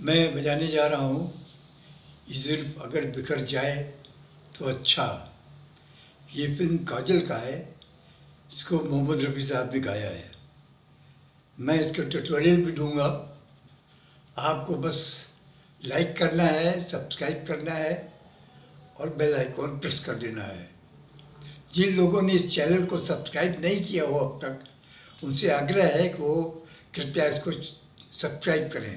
मैं बजाने जा रहा हूँ ये जुल्फ अगर बिखर जाए तो अच्छा। ये फिल्म काजल का है, इसको मोहम्मद रफ़ी साहब ने गाया है। मैं इसका ट्यूटोरियल भी दूंगा, आपको बस लाइक करना है, सब्सक्राइब करना है और बेल आइकॉन प्रेस कर देना है। जिन लोगों ने इस चैनल को सब्सक्राइब नहीं किया हो अब तक, उनसे आग्रह है कि वो कृपया इसको सब्सक्राइब करें।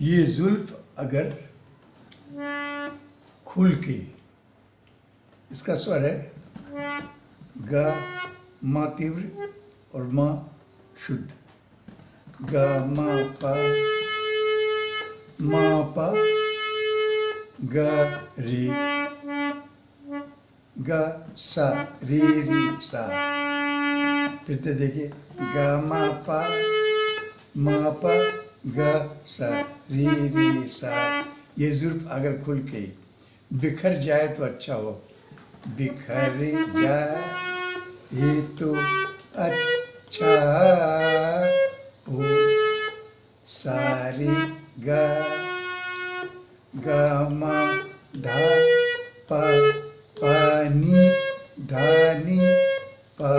ये जुल्फ अगर खुल के, इसका स्वर है गा मा तीव्र और मा शुद्ध। गा मा पा गा रे सा। फिर तो देखिए गा मा पा गा सा री सा। ये जुल्फ अगर खुल के बिखर जाए तो अच्छा हो। बिखर जाए तो अच्छा हो। सारे गा गा मा धा पा पानी धानी पा।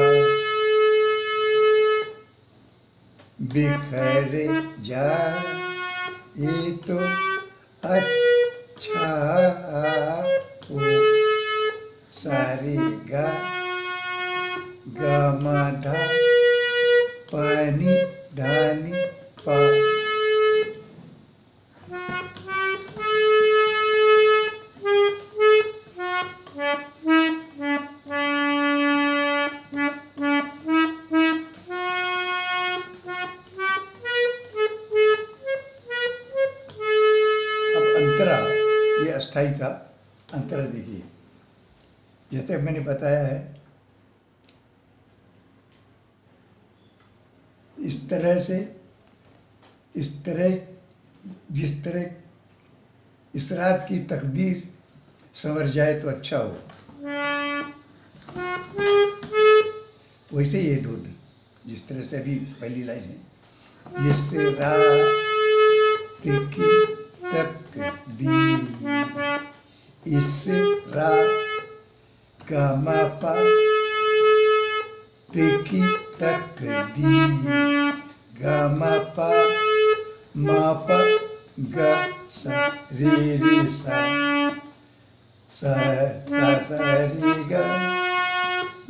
बिखर जाए तो अच्छा हो। सारे गा गा मा धा पानी धानी पा। ये अस्थाई था, अंतरा देखिए। जैसे मैंने बताया है, इस तरह से, इस तरह, जिस तरह इस रात की तकदीर संवर जाए तो अच्छा हो, वैसे ये धुन जिस तरह से अभी पहली लाइन है। इस रात की तकदीर, इस रात का मापा की तकदीर। गा मापा गा सा रे सा सा सा रे गा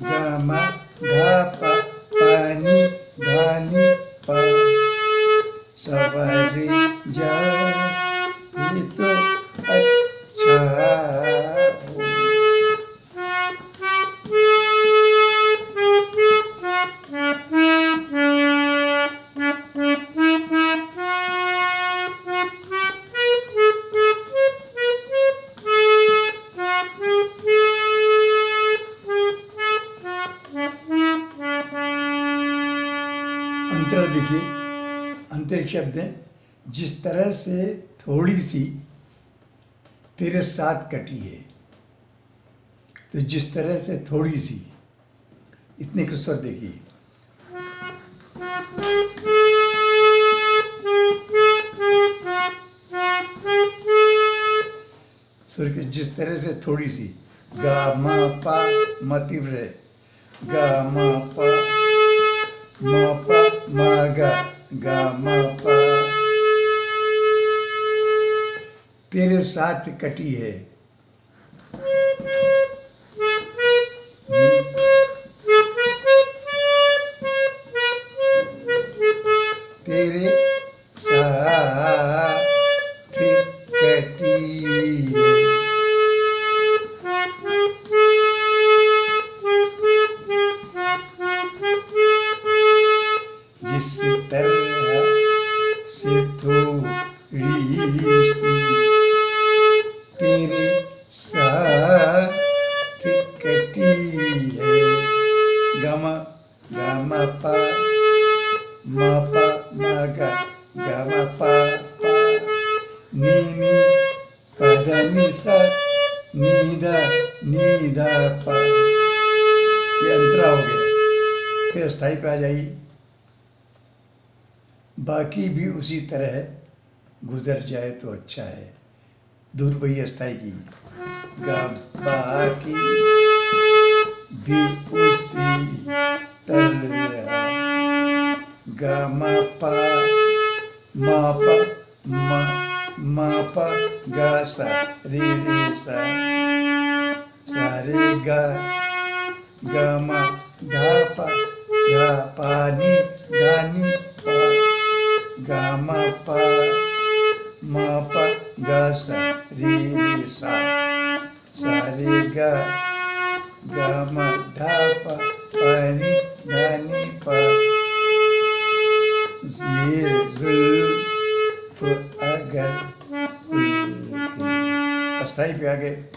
गा मा धा पा पानी धानी पा। सवारे जा तो अच्छा हो। तरह देखिए आंतरिक शब्द हैं, जिस तरह से थोड़ी सी तेरे साथ कटी है, तो जिस तरह से थोड़ी सी, इतने के स्वर देखिए। स्वर के जिस तरह से थोड़ी सी, गा मा पा मा तीव्र है, गा मा पा गा मा पा, तेरे साथ कटी है, तेरे साथ कटी है। जिस तरह से थोड़ी सी तेरे साथ कटी है, गामा गामा पा मा पा मा गा गामा पा पा नी नी पद नि सा नीदा नीदा पा, ये अंतरा हो गया। फिर स्थाई पे आ जाइए, बाकी भी उसी तरह गुजर जाए तो अच्छा है। दूर वही अस्थाई की गा, बाकी भी उसी तरह गा मा पा गा सा रे गा गा मा धा पा नी पा गा मा पा गा सा रे गा गा मा धा पा नी पा। ये जुल्फ अगर अस्थाई पे आ गए।